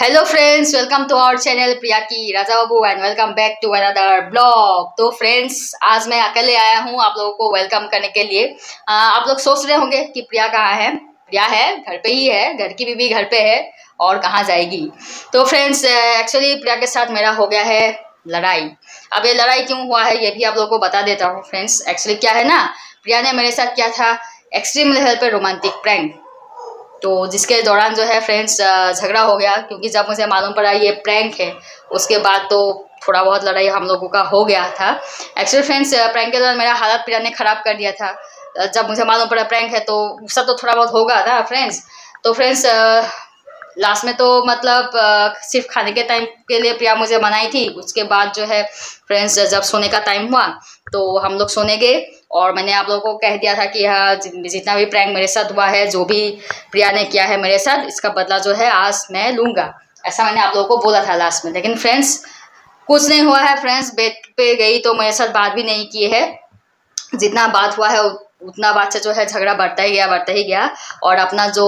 Hello friends, welcome to our channel Priya की Raja Babu and welcome back to another blog. तो friends, आज मैं अकेले आया हूँ आप लोगों को वेलकम करने के लिए। आप लोग सोच रहे होंगे कि प्रिया कहाँ है। प्रिया है, घर पे ही है, घर की बीवी घर पे है और कहाँ जाएगी। तो फ्रेंड्स, एक्चुअली प्रिया के साथ मेरा हो गया है लड़ाई। अब ये लड़ाई क्यों हुआ है ये भी आप लोगों को बता देता हूँ फ्रेंड्स। एक्चुअली क्या है ना, प्रिया ने मेरे साथ किया था एक्सट्रीम लेवल पर रोमांटिक प्रैंक। तो जिसके दौरान जो है फ्रेंड्स झगड़ा हो गया, क्योंकि जब मुझे मालूम पड़ा ये प्रैंक है उसके बाद तो थोड़ा बहुत लड़ाई हम लोगों का हो गया था। एक्चुअली फ्रेंड्स, प्रैंक के दौरान मेरा हालत प्रिया ने ख़राब कर दिया था। जब मुझे मालूम पड़ा प्रैंक है तो गुस्सा तो थोड़ा बहुत होगा ना फ्रेंड्स। तो फ्रेंड्स लास्ट में तो मतलब सिर्फ खाने के टाइम के लिए प्रिया मुझे मनाई थी। उसके बाद जो है फ्रेंड्स जब सोने का टाइम हुआ तो हम लोग सोने गए और मैंने आप लोगों को कह दिया था कि हाँ, जितना भी प्रैंक मेरे साथ हुआ है, जो भी प्रिया ने किया है मेरे साथ, इसका बदला जो है आज मैं लूँगा, ऐसा मैंने आप लोगों को बोला था लास्ट में। लेकिन फ्रेंड्स कुछ नहीं हुआ है फ्रेंड्स। बेड पे गई तो मेरे साथ बात भी नहीं की है। जितना बात हुआ है उतना बात से जो है झगड़ा बढ़ता ही गया। और अपना जो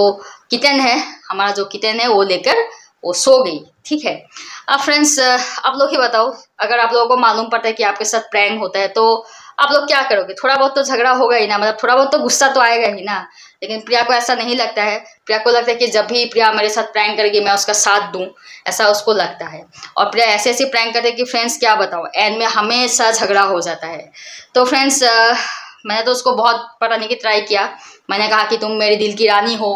किचन है, हमारा जो किचन है वो लेकर वो सो गई। ठीक है। अब फ्रेंड्स आप लोग ही बताओ, अगर आप लोगों को मालूम पड़ता है कि आपके साथ प्रैंक होता है तो आप लोग क्या करोगे। थोड़ा बहुत तो झगड़ा होगा ही ना, मतलब थोड़ा बहुत तो गुस्सा तो आएगा ही ना। लेकिन प्रिया को ऐसा नहीं लगता है। प्रिया को लगता है कि जब भी प्रिया मेरे साथ प्रैंक करेगी मैं उसका साथ दूं, ऐसा उसको लगता है। और प्रिया ऐसे ऐसे प्रैंक करती है कि फ्रेंड्स क्या बताओ, एंड में हमेशा झगड़ा हो जाता है। तो फ्रेंड्स मैंने तो उसको बहुत पटाने की ट्राई किया। मैंने कहा कि तुम मेरे दिल की रानी हो,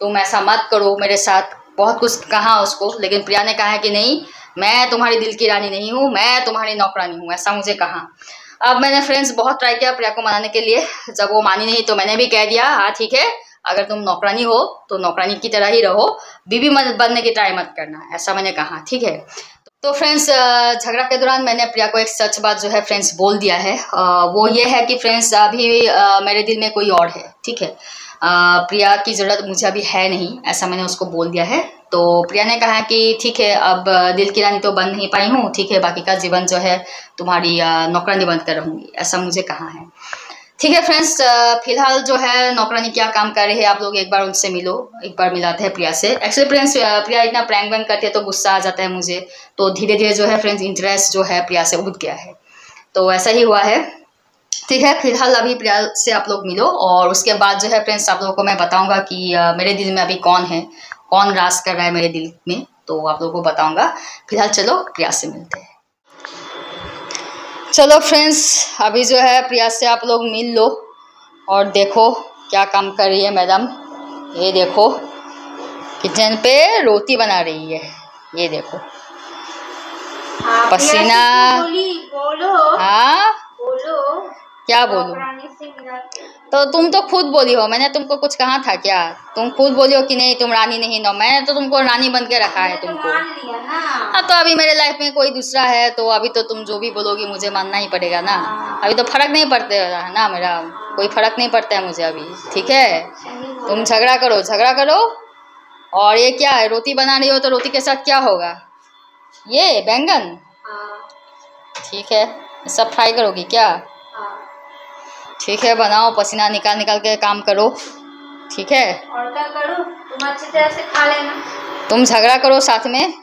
तुम ऐसा मत करो मेरे साथ, बहुत कुछ कहा उसको। लेकिन प्रिया ने कहा है कि नहीं, मैं तुम्हारी दिल की रानी नहीं हूँ, मैं तुम्हारी नौकरानी हूँ, ऐसा मुझे कहा। अब मैंने फ्रेंड्स बहुत ट्राई किया प्रिया को मनाने के लिए। जब वो मानी नहीं तो मैंने भी कह दिया हाँ ठीक है, अगर तुम नौकरानी हो तो नौकरानी की तरह ही रहो, बीवी मत बनने की ट्राई मत करना, ऐसा मैंने कहा। ठीक है। तो फ्रेंड्स झगड़ा के दौरान मैंने प्रिया को एक सच बात जो है फ्रेंड्स बोल दिया है। वो ये है कि फ्रेंड्स अभी मेरे दिल में कोई और है। ठीक है। प्रिया की ज़रूरत मुझे अभी है नहीं, ऐसा मैंने उसको बोल दिया है। तो प्रिया ने कहा कि ठीक है, अब दिल की रानी तो बन नहीं पाई हूँ, ठीक है, बाकी का जीवन जो है तुम्हारी नौकरानी बनकर रहूँगी, ऐसा मुझे कहा है। ठीक है फ्रेंड्स, फिलहाल जो है नौकरानी क्या काम कर रही है आप लोग एक बार उनसे मिलो, एक बार मिलाते हैं प्रिया से। एक्चुअली फ्रेंड्स प्रिया इतना प्रैंक वैंक करती है तो गुस्सा आ जाता है मुझे। तो धीरे धीरे जो है फ्रेंड्स इंटरेस्ट जो है प्रिया से उठ गया है। तो ऐसा ही हुआ है। ठीक है। फिलहाल अभी प्रिया से आप लोग मिलो और उसके बाद जो है फ्रेंड्स आप लोगों को मैं बताऊँगा कि मेरे दिल में अभी कौन है, कौन राज कर रहा है मेरे दिल में, तो आप लोगों को बताऊँगा। फिलहाल चलो प्रिया से मिलते हैं। चलो फ्रेंड्स अभी जो है प्रिया से आप लोग मिल लो और देखो क्या काम कर रही है मैडम। ये देखो किचन पे रोटी बना रही है, ये देखो पसीना। हाँ बोलो, क्या बोलूं, तो तुम तो खुद बोली हो। मैंने तुमको कुछ कहा था क्या? तुम खुद बोली हो कि नहीं तुम रानी नहीं हो, मैंने तो तुमको रानी बन के रखा है तुमको। हाँ तो अभी मेरे लाइफ में कोई दूसरा है तो अभी तो तुम जो भी बोलोगी मुझे मानना ही पड़ेगा ना। अभी तो फर्क नहीं पड़ता है ना, मेरा कोई फर्क नहीं पड़ता है मुझे अभी। ठीक है। तुम झगड़ा करो। और ये क्या है, रोटी बना रही हो तो रोटी के साथ क्या होगा, ये बैंगन। ठीक है, सब फ्राई करोगी क्या? ठीक है, बनाओ, पसीना निकाल निकाल के काम करो। ठीक है। और क्या करो, तुम अच्छी तरह से खा लेना। तुम झगड़ा करो साथ में,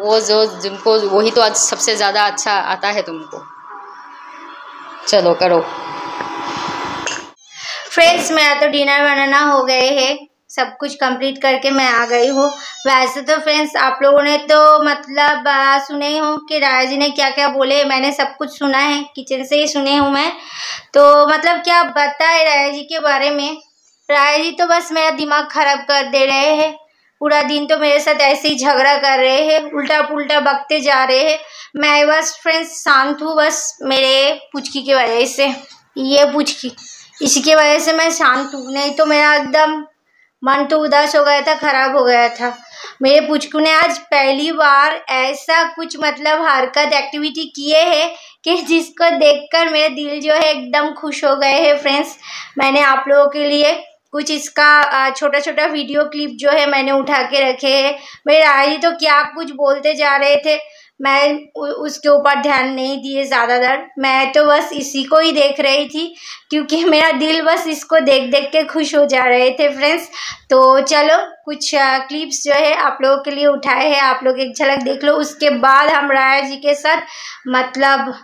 वो जो जिनको वही तो आज सबसे ज़्यादा अच्छा आता है तुमको। चलो करो। फ्रेंड्स मेरा तो डिनर बनाना हो गए है, सब कुछ कंप्लीट करके मैं आ गई हूँ। वैसे तो फ्रेंड्स आप लोगों ने तो मतलब सुने ही हो कि राजा जी ने क्या क्या बोले। मैंने सब कुछ सुना है, किचन से ही सुने हूँ मैं। तो मतलब क्या बताए राजा जी के बारे में। राजा जी तो बस मेरा दिमाग ख़राब कर दे रहे हैं। पूरा दिन तो मेरे साथ ऐसे ही झगड़ा कर रहे हैं, उल्टा पुल्टा बकते जा रहे हैं। मैं बस फ्रेंड्स शांत हूँ, बस मेरे पुचकी की वजह से, ये पुचकी इसकी वजह से मैं शांत हूँ। नहीं तो मेरा एकदम मन तो उदास हो गया था, खराब हो गया था। मेरे पुचकू ने आज पहली बार ऐसा कुछ मतलब हरकत एक्टिविटी किए हैं कि जिसको देखकर मेरे दिल जो है एकदम खुश हो गए हैं। फ्रेंड्स मैंने आप लोगों के लिए कुछ इसका छोटा छोटा वीडियो क्लिप जो है मैंने उठा के रखे हैं। मेरे राजा जी तो क्या कुछ बोलते जा रहे थे, मैं उसके ऊपर ध्यान नहीं दिए ज़्यादातर। मैं तो बस इसी को ही देख रही थी क्योंकि मेरा दिल बस इसको देख देख के खुश हो जा रहे थे फ्रेंड्स। तो चलो कुछ क्लिप्स जो है आप लोगों के लिए उठाए हैं, आप लोग एक झलक देख लो। उसके बाद हम राया जी के साथ मतलब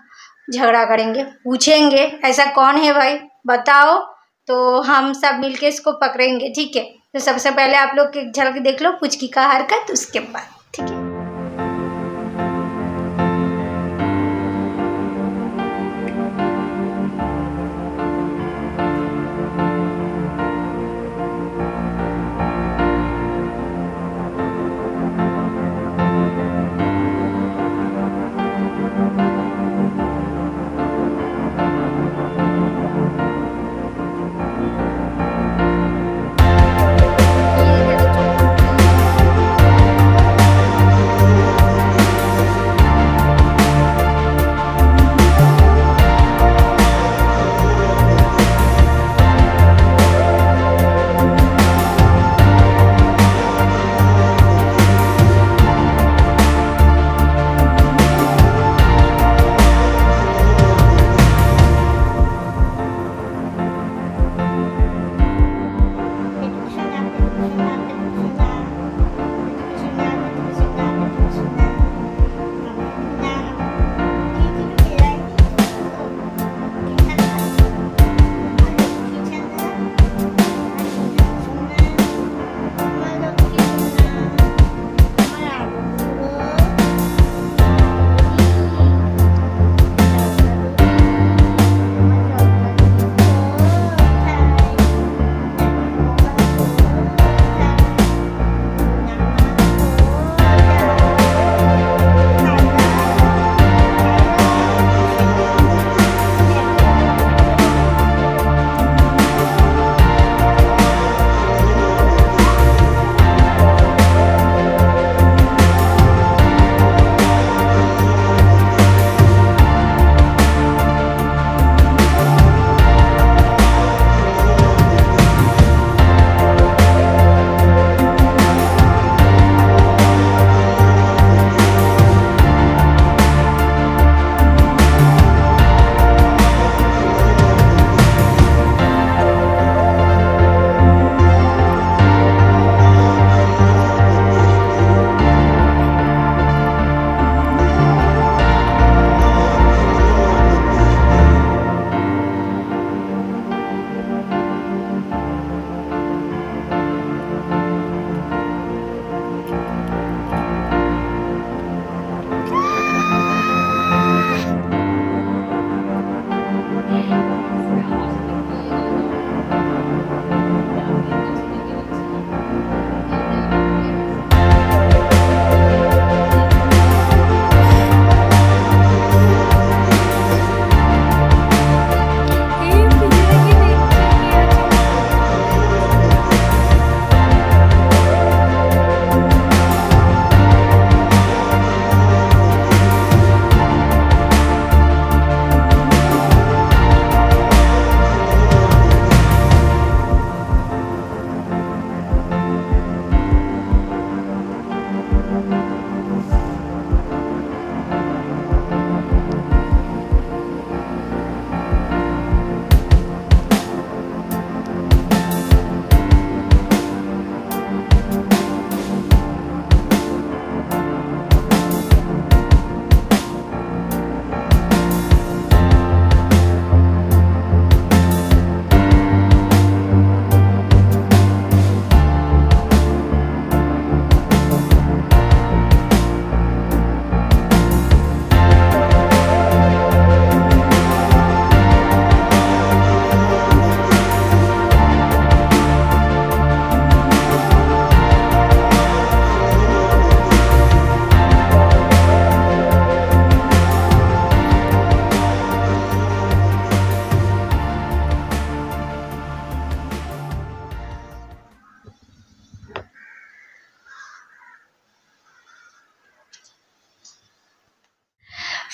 झगड़ा करेंगे, पूछेंगे ऐसा कौन है भाई बताओ, तो हम सब मिलके इसको पकड़ेंगे, ठीक है। तो सबसे पहले आप लोग एक झलक देख लो पुचकी का हरकत, उसके बाद ठीक है।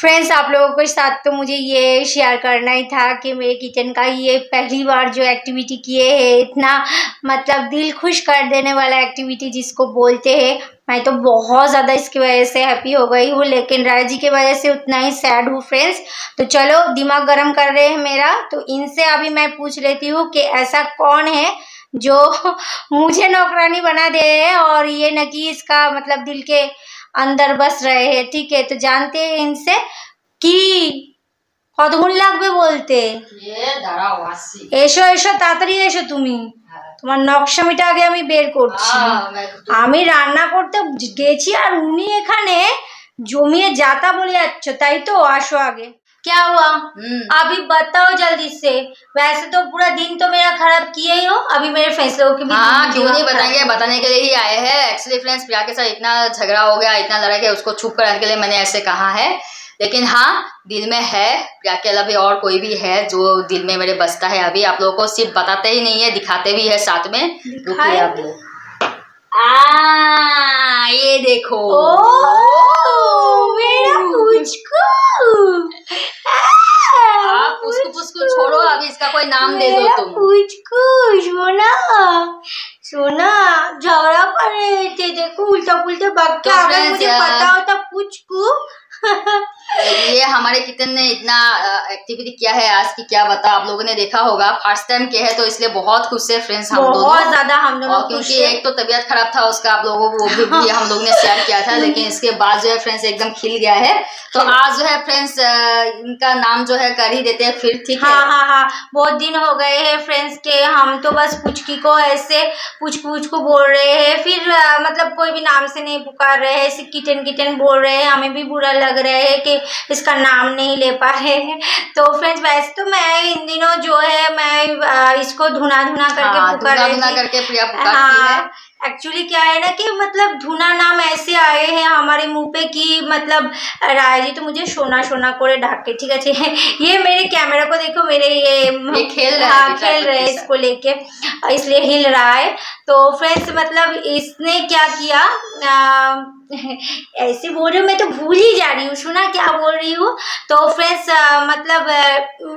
फ्रेंड्स आप लोगों के साथ तो मुझे ये शेयर करना ही था कि मेरे किचन का ये पहली बार जो एक्टिविटी किए है, इतना मतलब दिल खुश कर देने वाला एक्टिविटी जिसको बोलते हैं। मैं तो बहुत ज़्यादा इसकी वजह से हैप्पी हो गई हूँ, लेकिन राय जी की वजह से उतना ही सैड हूँ फ्रेंड्स। तो चलो दिमाग गर्म कर रहे हैं मेरा, तो इनसे अभी मैं पूछ लेती हूँ कि ऐसा कौन है जो मुझे नौकरानी बना दे और ये न कि इसका मतलब दिल के अंदर बस रहे हैं। ठीक है, तो जानते हैं इनसे कि कतगुण लागबे बोलते एसो एसो तातरी एसो तुमी তোমার নকশামিটা আগে আমি বের করছি। আমি রান্না করতে গেছি আর উনি এখানে জমিয়ে যাতা বলে যাচ্ছে, তাই তো আসো আগে। क्या हुआ अभी बताओ जल्दी से। वैसे तो पूरा दिन तो मेरा खराब किए ही हो, अभी मेरे फैसलों के भी क्यों नहीं बताएंगे, बताने के लिए ही आए हैं। एक्चुअली फ्रेंड्स प्रिया के साथ इतना झगड़ा हो गया, इतना लड़ा गया, उसको चुप कराने के लिए मैंने ऐसे कहा है। लेकिन हाँ, दिल में है प्रिया के अलावा और कोई भी है जो दिल में मेरे बसता है। अभी आप लोगों को सिर्फ बताते ही नहीं है, दिखाते भी है साथ में। रुकिए आप लोग, ये देखो मेरा पुचकू। आप पुचकू पुचकू छोड़ो, अभी इसका कोई नाम दे दो तुम। पुचकू सोना सोना झगड़ा कर रहे थे, देखो उल्टा पुल्टा भाग के। अगर मुझे पता होता पुचकू ये हमारे किचन ने इतना एक्टिविटी किया है आज की, क्या बता। आप लोगों ने देखा होगा, फर्स्ट टाइम के है तो इसलिए बहुत खुश है फ्रेंड्स हम लोग, बहुत ज्यादा हम लोग। क्योंकि एक तो तबीयत खराब था उसका, आप लोगों को वो भी हम लोग ने शेयर किया था। लेकिन इसके बाद जो है फ्रेंड्स एकदम खिल गया है, तो आज जो है फ्रेंड्स इनका नाम जो है कर ही देते हैं फिर। ठीक है, हाँ हाँ हाँ, बहुत दिन हो गए है फ्रेंड्स के, हम तो बस पुचकी को ऐसे पुचकू बोल रहे है, फिर मतलब कोई भी नाम से नहीं पुकार रहे है, सिर्फ किचन किचन बोल रहे है। हमें भी बुरा लग रहा है कि इसका नाम नहीं ले पा रहे हैं। तो फ्रेंड्स वैसे तो मैं इन दिनों जो है मैं इसको धुना करके पुकार रही थी। हाँ, एक्चुअली क्या है ना कि मतलब धुना नाम ऐसे आए हैं हमारे मुंह पे कि मतलब राय जी तो मुझे सोना सोना कोड़े ढाक के। ठीक है, ये मेरे कैमरा को देखो, मेरे ये खेल रहे इसको लेके, इसलिए हिल रहा है। तो फ्रेंड्स मतलब इसने क्या किया, ऐसे बोल रही हूँ मैं तो भूल ही जा रही हूँ सुना क्या बोल रही हूँ। तो फ्रेंड्स मतलब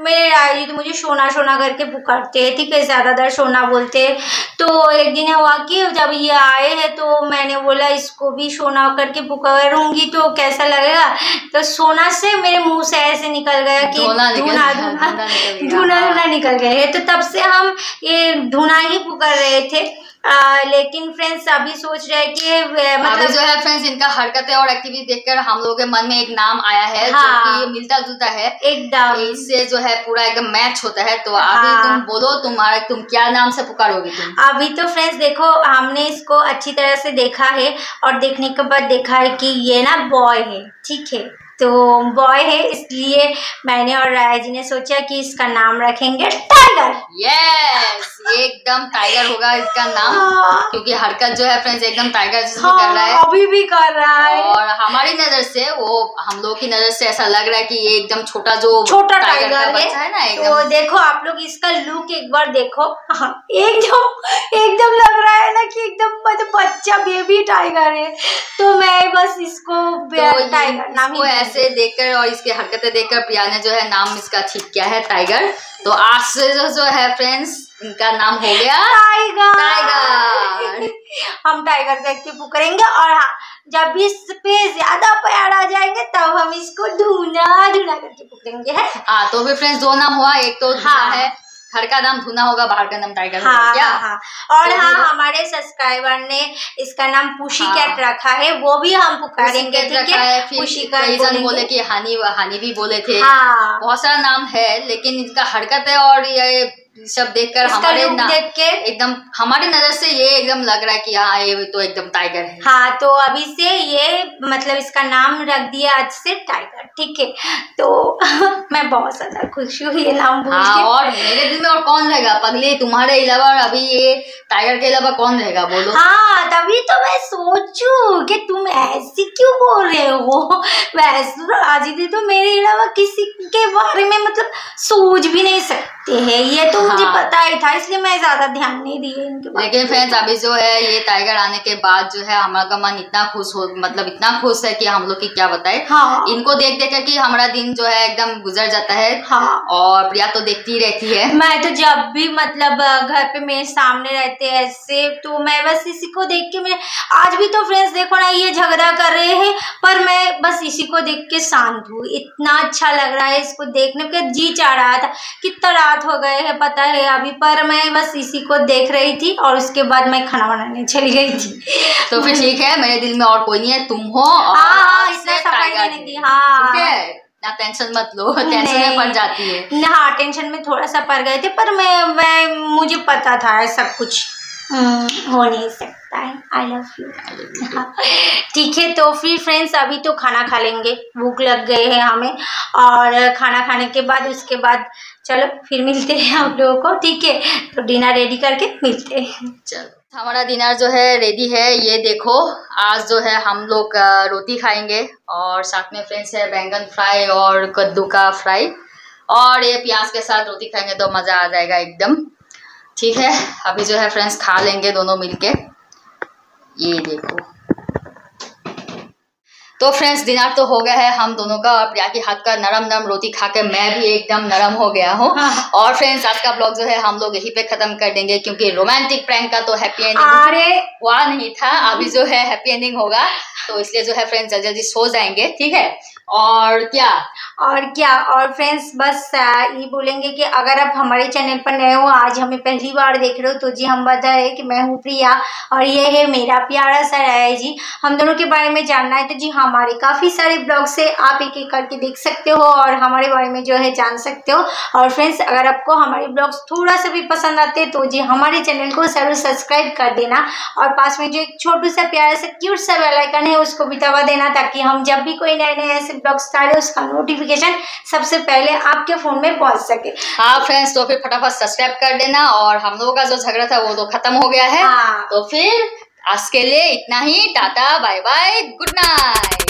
मेरे राय जी तो मुझे सोना सोना करके पुकारते हैं। ठीक है, ज़्यादातर सोना बोलते हैं। तो एक दिन हुआ कि जब ये आए हैं तो मैंने बोला इसको भी सोना करके पुकारूंगी तो कैसा लगेगा, तो सोना से मेरे मुंह से ऐसे निकल गया कि धुना निकल गए। तो तब से हम ये धुना ही पुकार रहे थे। लेकिन फ्रेंड्स अभी सोच रहे कि मतलब जो है फ्रेंड्स इनका हरकतें और एक्टिविटी देखकर हम लोगों के मन में एक नाम आया है। हाँ, जो कि मिलता जुलता है एकदम, इससे जो है पूरा एकदम मैच होता है। तो अभी तुम बोलो, तुम क्या नाम से पुकारोगे तुम अभी। तो फ्रेंड्स देखो, हमने इसको अच्छी तरह से देखा है और देखने के बाद देखा है कि ये ना बॉय है। ठीक है, तो बॉय है, इसलिए मैंने और राय जी ने सोचा कि इसका नाम रखेंगे टाइगर। यस, एकदम टाइगर होगा इसका नाम। हाँ। क्योंकि हरकत जो है फ्रेंड्स एकदम टाइगर जैसे कर रहा है, अभी भी कर रहा है। और हमारी नजर से वो, हम लोग की नजर से ऐसा लग रहा है कि ये एकदम छोटा टाइगर है ना एकदम। तो देखो आप लोग इसका लुक एक बार देखो, एकदम लग रहा है ना कि एकदम मतलब बच्चा बेबी टाइगर है। तो मैं बस इसको टाइगर नाम ही से देखकर और इसके हरकतें देखकर प्रिया ने जो है नाम इसका ठीक किया है टाइगर। तो आज से जो है फ्रेंड्स इनका नाम हो गया टाइगर। हम टाइगर करके पुकारेंगे और हाँ, जब इस पे ज्यादा प्यार आ जाएंगे तब हम इसको धुना करके पुकारेंगे। हाँ, तो भी फ्रेंड्स दो नाम हुआ, एक तो धुना है, घर का नाम धुना होगा, बाहर का नाम टाइगर होगा। हाँ, क्या हाँ, और हाँ हमारे सब्सक्राइबर ने इसका नाम पुशी कैट रखा है, वो भी हम पुकारेंगे। ठीक है, पुशी कैट बोले कि हानी भी बोले थे। हाँ, बहुत सारा नाम है, लेकिन इनका हरकत है और ये सब देखकर देख के एकदम हमारी नजर से ये एकदम लग रहा है कि हाँ ये तो एकदम टाइगर है। हाँ, तो अभी से ये मतलब इसका नाम रख दिया आज से टाइगर। ठीक है, तो मैं बहुत ज्यादा खुश हूँ ये नाम। हाँ, और मेरे दिल में और कौन कौन रहेगा? पगले, तुम्हारे अलावा अभी ये टाइगर के अलावा कौन रहेगा बोलो? हाँ तभी तो मैं सोचूं कि तुम ऐसी क्यों बोल रहे हो। वैसे तो राजी दी तो मेरे अलावा किसी के बारे में मतलब सोच भी नहीं सकते हैं, ये तो मुझे पता ही था, इसलिए मैं ज्यादा ध्यान नहीं दिए इनके बारे में। लेकिन फ्रेंड्स अभी जो है ये टाइगर आने के बाद जो है हमारा मन इतना खुश हो, मतलब इतना खुश है कि हम लोग की क्या बताए। हाँ। इनको देख देख कि हमारा दिन जो है एकदम गुजर जाता है। हाँ। और प्रिया तो देखती ही रहती है। मैं तो जब भी मतलब घर पे मेरे सामने रहते हैं ऐसे तो मैं बस इसी को देख के, मैं आज भी तो फ्रेंड्स देखो ना ये झगड़ा कर रहे हैं पर मैं बस इसी को देख के शांत हूँ। इतना अच्छा लग रहा है इसको देखने के, जी चाह रहा था, कितना रात हो गए है पता है अभी, पर मैं बस इसी को देख रही थी और उसके बाद मैं खाना बनाने चली गई थी। तो फिर ठीक है, मेरे दिल में और कोई नहीं है, तुम हो। हाँ इतना सफाई देने की, हाँ ठीक है ना, टेंशन मत लो, टेंशन में पड़ जाती है। हाँ टेंशन में थोड़ा सा पड़ गए थे पर मैं मुझे पता था सब कुछ हो नहीं सकता है। I love you. ठीक है तो फिर फ्रेंड्स अभी तो खाना खा लेंगे, भूख लग गए है हमें, और खाना खाने के बाद उसके बाद चलो फिर मिलते हैं हम लोगों को। ठीक है तो डिनर रेडी करके मिलते हैं। चलो हमारा डिनर जो है रेडी है, ये देखो आज जो है हम लोग रोटी खाएंगे और साथ में फ्रेंड्स है बैंगन फ्राई और कद्दू का फ्राई, और ये प्याज के साथ रोटी खाएंगे तो मज़ा आ जाएगा एकदम। ठीक है अभी जो है फ्रेंड्स खा लेंगे दोनों मिलके, ये देखो। तो फ्रेंड्स डिनर तो हो गया है हम दोनों का, और प्रिया के हाथ का नरम नरम रोटी खा के मैं भी एकदम नरम हो गया हूँ। हाँ। और फ्रेंड्स आज का ब्लॉग जो है हम लोग यहीं पे खत्म कर देंगे, क्योंकि रोमांटिक प्रैंक का तो हैप्पी एंडिंग हुआ नहीं था, अभी जो है हैप्पी एंडिंग होगा, तो इसलिए जो है फ्रेंड्स जल्दी जल्दी सो जाएंगे। ठीक है और क्या और फ्रेंड्स बस ये बोलेंगे कि अगर आप हमारे चैनल पर नए हो, आज हमें पहली बार देख रहे हो, तो जी हम बता रहे हैं कि मैं हूँ प्रिया और ये है मेरा प्यारा सा राय जी। हम दोनों के बारे में जानना है तो जी हमारे काफ़ी सारे ब्लॉग्स है, आप एक एक करके देख सकते हो और हमारे बारे में जो है जान सकते हो। और फ्रेंड्स अगर आपको हमारे ब्लॉग्स थोड़ा सा भी पसंद आते तो जी हमारे चैनल को जरूर सब्सक्राइब कर देना, और पास में जो एक छोटू सा प्यारा सा क्यूट सा बेल आइकन है उसको भी दबा देना, ताकि हम जब भी कोई नए नए ऐसे ब्लॉग्स डाले उसका नोटिफिकेशन सबसे पहले आपके फोन में पहुंच सके। हाँ फ्रेंड्स तो फिर फटाफट सब्सक्राइब कर देना, और हम लोगों का जो झगड़ा था वो तो खत्म हो गया है। हाँ। तो फिर आज के लिए इतना ही, tata bye bye good night.